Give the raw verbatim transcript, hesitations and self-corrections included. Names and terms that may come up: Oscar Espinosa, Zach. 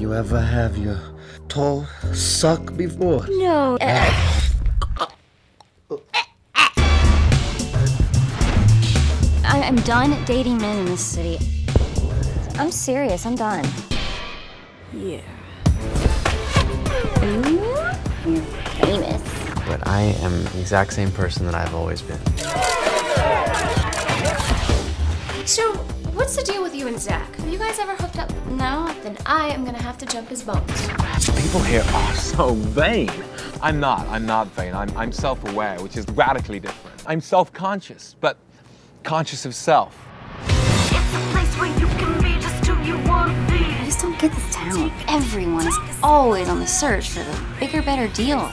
you ever have your toe suck before? No. Uh, I'm done dating men in this city. I'm serious, I'm done. Yeah. Ooh, you're famous. But I am the exact same person that I've always been. So, what's the deal with you and Zach? Have you guys ever hooked up? No? Then I am gonna have to jump his bones. People here are so vain. I'm not, I'm not vain. I'm, I'm self-aware, which is radically different. I'm self-conscious, but conscious of self. It's a place where you can be just who you want to be. I just don't get this town. Everyone is always on the search for the bigger, better deal.